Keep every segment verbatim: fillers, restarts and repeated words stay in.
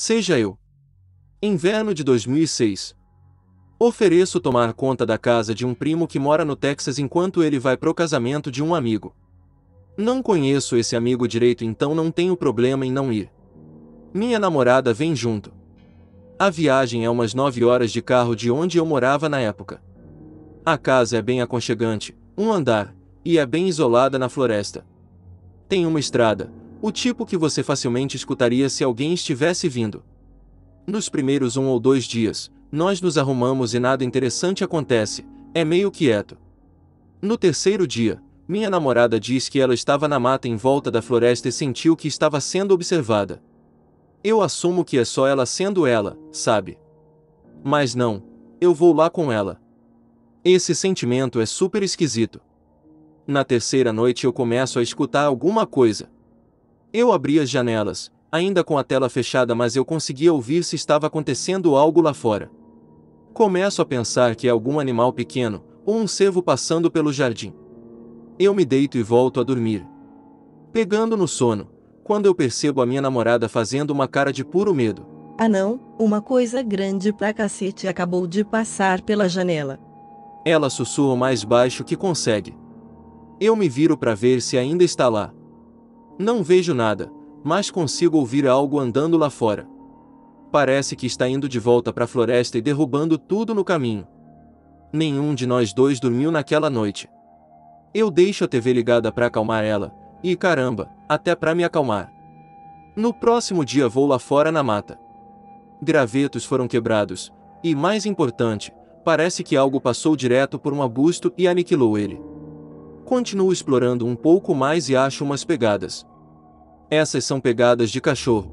Seja eu. Inverno de dois mil e seis. Ofereço tomar conta da casa de um primo que mora no Texas enquanto ele vai pro casamento de um amigo. Não conheço esse amigo direito, então não tenho problema em não ir. Minha namorada vem junto. A viagem é umas nove horas de carro de onde eu morava na época. A casa é bem aconchegante, um andar, e é bem isolada na floresta. Tem uma estrada, o tipo que você facilmente escutaria se alguém estivesse vindo. Nos primeiros um ou dois dias, nós nos arrumamos e nada interessante acontece, é meio quieto. No terceiro dia, minha namorada diz que ela estava na mata em volta da floresta e sentiu que estava sendo observada. Eu assumo que é só ela sendo ela, sabe? Mas não, eu vou lá com ela. Esse sentimento é super esquisito. Na terceira noite eu começo a escutar alguma coisa. Eu abri as janelas, ainda com a tela fechada, mas eu conseguia ouvir se estava acontecendo algo lá fora. Começo a pensar que é algum animal pequeno, ou um cervo passando pelo jardim. Eu me deito e volto a dormir. Pegando no sono, quando eu percebo a minha namorada fazendo uma cara de puro medo. Ah não, uma coisa grande pra cacete acabou de passar pela janela. Ela sussurra o mais baixo que consegue. Eu me viro para ver se ainda está lá. Não vejo nada, mas consigo ouvir algo andando lá fora. Parece que está indo de volta para a floresta e derrubando tudo no caminho. Nenhum de nós dois dormiu naquela noite. Eu deixo a T V ligada para acalmar ela, e caramba, até para me acalmar. No próximo dia vou lá fora na mata. Gravetos foram quebrados, e mais importante, parece que algo passou direto por um arbusto e aniquilou ele. Continuo explorando um pouco mais e acho umas pegadas. Essas são pegadas de cachorro.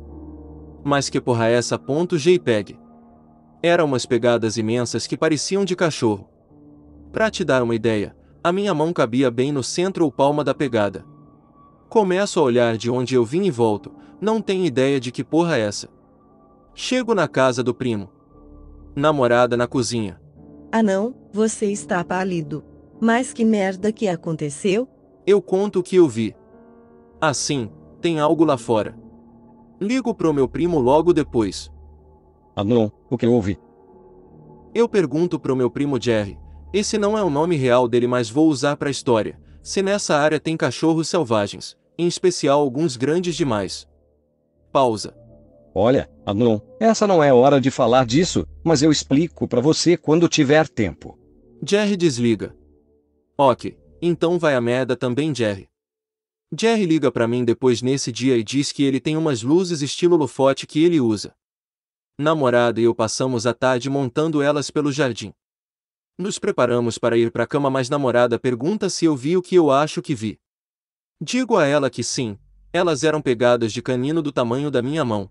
Mas que porra é essa ponto JPEG? Eram umas pegadas imensas que pareciam de cachorro. Pra te dar uma ideia, a minha mão cabia bem no centro ou palma da pegada. Começo a olhar de onde eu vim e volto, não tenho ideia de que porra é essa. Chego na casa do primo. Namorada na cozinha. Ah não, você está pálido. Mas que merda que aconteceu? Eu conto o que eu vi. Assim, tem algo lá fora. Ligo pro meu primo logo depois. Ah não, o que houve? Eu pergunto pro meu primo Jerry. Esse não é o nome real dele, mas vou usar pra história. Se nessa área tem cachorros selvagens, em especial alguns grandes demais. Pausa. Olha, ah não, essa não é hora de falar disso, mas eu explico pra você quando tiver tempo. Jerry desliga. Ok, então vai a merda também, Jerry. Jerry liga pra mim depois nesse dia e diz que ele tem umas luzes estilo holofote que ele usa. Namorada e eu passamos a tarde montando elas pelo jardim. Nos preparamos para ir pra cama, mas namorada pergunta se eu vi o que eu acho que vi. Digo a ela que sim, elas eram pegadas de canino do tamanho da minha mão.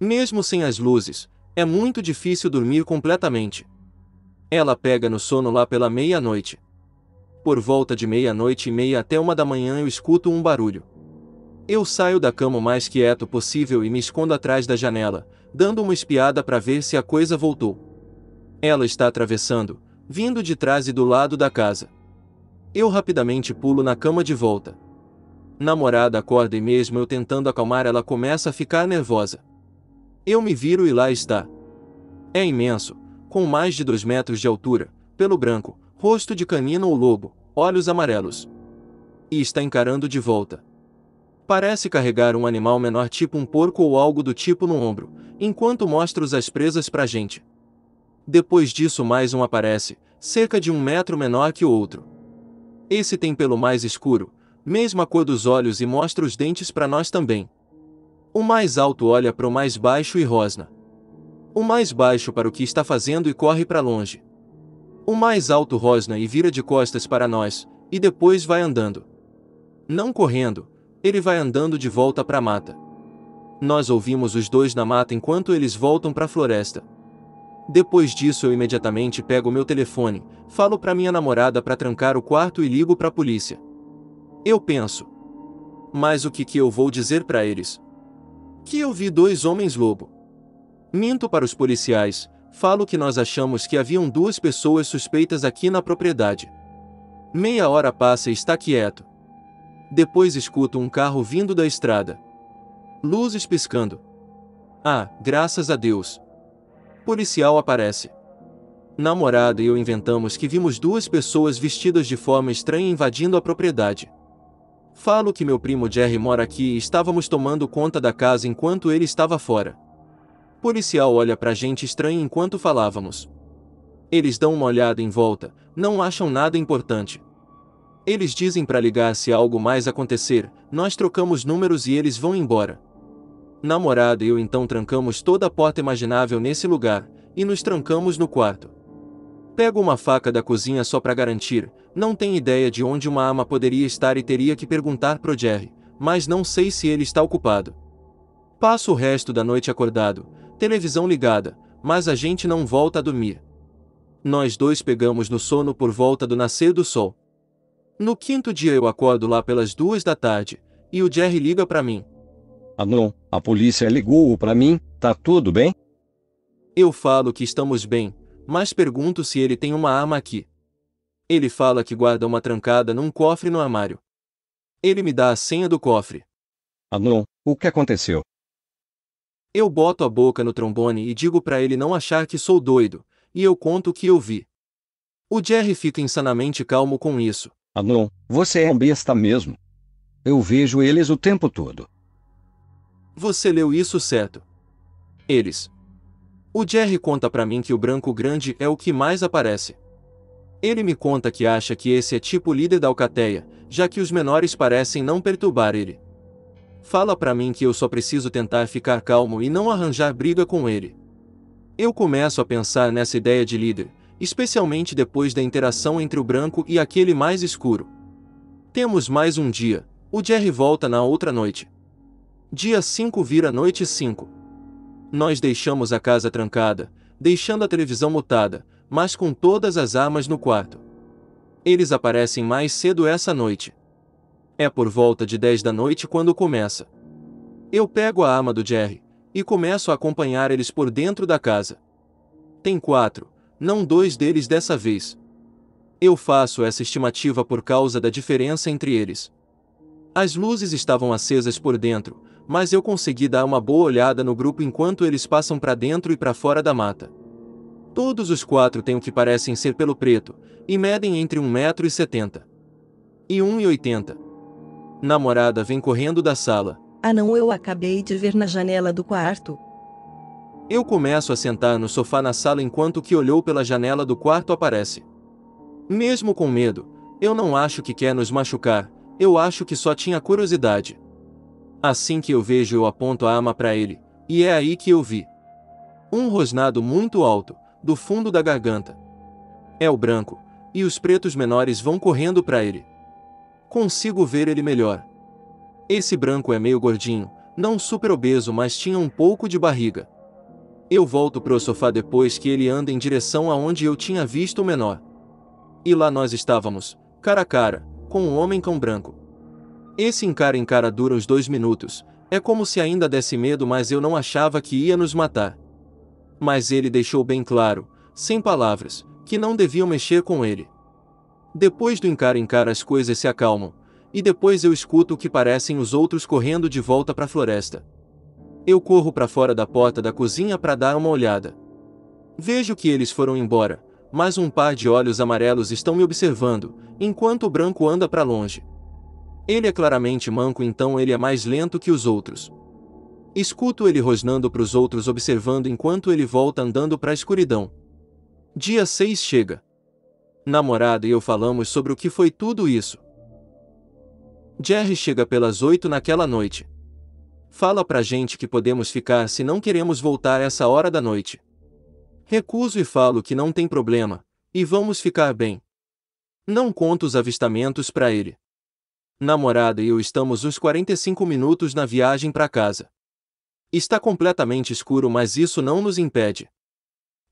Mesmo sem as luzes, é muito difícil dormir completamente. Ela pega no sono lá pela meia-noite. Por volta de meia-noite e meia até uma da manhã eu escuto um barulho. Eu saio da cama o mais quieto possível e me escondo atrás da janela, dando uma espiada para ver se a coisa voltou. Ela está atravessando, vindo de trás e do lado da casa. Eu rapidamente pulo na cama de volta. Namorada acorda e mesmo eu tentando acalmar ela começa a ficar nervosa. Eu me viro e lá está. É imenso, com mais de dois metros de altura, pelo branco, rosto de canino ou lobo, olhos amarelos. E está encarando de volta. Parece carregar um animal menor tipo um porco ou algo do tipo no ombro, enquanto mostra as presas pra gente. Depois disso mais um aparece, cerca de um metro menor que o outro. Esse tem pelo mais escuro, mesma cor dos olhos e mostra os dentes pra nós também. O mais alto olha pro mais baixo e rosna. O mais baixo para o que está fazendo e corre pra longe. O mais alto rosna e vira de costas para nós, e depois vai andando. Não correndo, ele vai andando de volta para a mata. Nós ouvimos os dois na mata enquanto eles voltam para a floresta. Depois disso eu imediatamente pego meu telefone, falo para minha namorada para trancar o quarto e ligo para a polícia. Eu penso. Mas o que que eu vou dizer para eles? Que eu vi dois homens lobo. Minto para os policiais. Falo que nós achamos que haviam duas pessoas suspeitas aqui na propriedade. Meia hora passa e está quieto. Depois escuto um carro vindo da estrada. Luzes piscando. Ah, graças a Deus. Policial aparece. Namorada e eu inventamos que vimos duas pessoas vestidas de forma estranha invadindo a propriedade. Falo que meu primo Jerry mora aqui e estávamos tomando conta da casa enquanto ele estava fora. Policial olha pra gente estranha enquanto falávamos. Eles dão uma olhada em volta, não acham nada importante. Eles dizem pra ligar se algo mais acontecer, nós trocamos números e eles vão embora. Namorada e eu então trancamos toda a porta imaginável nesse lugar, e nos trancamos no quarto. Pego uma faca da cozinha só pra garantir, não tenho ideia de onde uma arma poderia estar e teria que perguntar pro Jerry, mas não sei se ele está ocupado. Passo o resto da noite acordado, televisão ligada, mas a gente não volta a dormir. Nós dois pegamos no sono por volta do nascer do sol. No quinto dia eu acordo lá pelas duas da tarde, e o Jerry liga pra mim. Ah não, a polícia ligou pra mim, tá tudo bem? Eu falo que estamos bem, mas pergunto se ele tem uma arma aqui. Ele fala que guarda uma trancada num cofre no armário. Ele me dá a senha do cofre. Ah não, o que aconteceu? Eu boto a boca no trombone e digo pra ele não achar que sou doido, e eu conto o que eu vi. O Jerry fica insanamente calmo com isso. Ah não, você é um besta mesmo. Eu vejo eles o tempo todo. Você leu isso certo. Eles. O Jerry conta pra mim que o branco grande é o que mais aparece. Ele me conta que acha que esse é tipo líder da alcateia, já que os menores parecem não perturbar ele. Fala pra mim que eu só preciso tentar ficar calmo e não arranjar briga com ele. Eu começo a pensar nessa ideia de líder, especialmente depois da interação entre o branco e aquele mais escuro. Temos mais um dia, o Jerry volta na outra noite. Dia cinco vira noite cinco. Nós deixamos a casa trancada, deixando a televisão mutada, mas com todas as armas no quarto. Eles aparecem mais cedo essa noite. É por volta de dez da noite quando começa. Eu pego a arma do Jerry, e começo a acompanhar eles por dentro da casa. Tem quatro, não dois deles dessa vez. Eu faço essa estimativa por causa da diferença entre eles. As luzes estavam acesas por dentro, mas eu consegui dar uma boa olhada no grupo enquanto eles passam para dentro e para fora da mata. Todos os quatro têm o que parecem ser pelo preto, e medem entre um metro e setenta e um metro e oitenta. Namorada vem correndo da sala. Ah não, eu acabei de ver na janela do quarto. Eu começo a sentar no sofá na sala enquanto que olhou pela janela do quarto aparece. Mesmo com medo, eu não acho que quer nos machucar, eu acho que só tinha curiosidade. Assim que eu vejo eu aponto a arma para ele, e é aí que eu vi. Um rosnado muito alto, do fundo da garganta. É o branco, e os pretos menores vão correndo para ele. Consigo ver ele melhor. Esse branco é meio gordinho, não super obeso, mas tinha um pouco de barriga. Eu volto pro sofá depois que ele anda em direção aonde eu tinha visto o menor. E lá nós estávamos, cara a cara, com um homem-cão branco. Esse encara em cara dura uns dois minutos, é como se ainda desse medo, mas eu não achava que ia nos matar. Mas ele deixou bem claro, sem palavras, que não deviam mexer com ele. Depois do encara em cara as coisas se acalmam, e depois eu escuto o que parecem os outros correndo de volta para a floresta. Eu corro para fora da porta da cozinha para dar uma olhada. Vejo que eles foram embora, mas um par de olhos amarelos estão me observando, enquanto o branco anda para longe. Ele é claramente manco, então ele é mais lento que os outros. Escuto ele rosnando para os outros observando enquanto ele volta andando para a escuridão. Dia seis chega. Namorada e eu falamos sobre o que foi tudo isso. Jerry chega pelas oito naquela noite. Fala pra gente que podemos ficar se não queremos voltar essa hora da noite. Recuso e falo que não tem problema, e vamos ficar bem. Não conto os avistamentos pra ele. Namorada e eu estamos uns quarenta e cinco minutos na viagem pra casa. Está completamente escuro, mas isso não nos impede.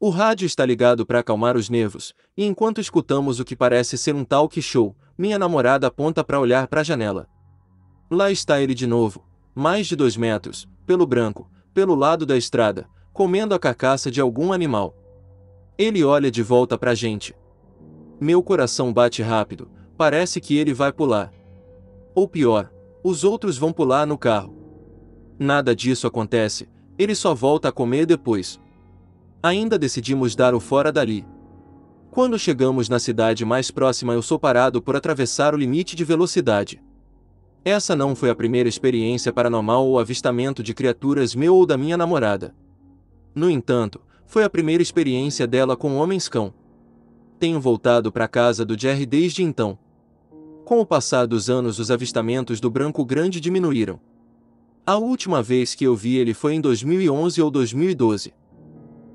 O rádio está ligado para acalmar os nervos, e enquanto escutamos o que parece ser um talk show, minha namorada aponta para olhar para a janela. Lá está ele de novo, mais de dois metros, pelo branco, pelo lado da estrada, comendo a carcaça de algum animal. Ele olha de volta para a gente. Meu coração bate rápido, parece que ele vai pular. Ou pior, os outros vão pular no carro. Nada disso acontece, Ele só volta a comer depois. Ainda decidimos dar o fora dali. Quando chegamos na cidade mais próxima, eu sou parado por atravessar o limite de velocidade. Essa não foi a primeira experiência paranormal ou avistamento de criaturas meu ou da minha namorada. No entanto, foi a primeira experiência dela com homens-cão. Tenho voltado para a casa do Jerry desde então. Com o passar dos anos, os avistamentos do branco grande diminuíram. A última vez que eu vi ele foi em dois mil e onze ou dois mil e doze.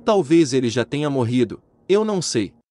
Talvez ele já tenha morrido, eu não sei.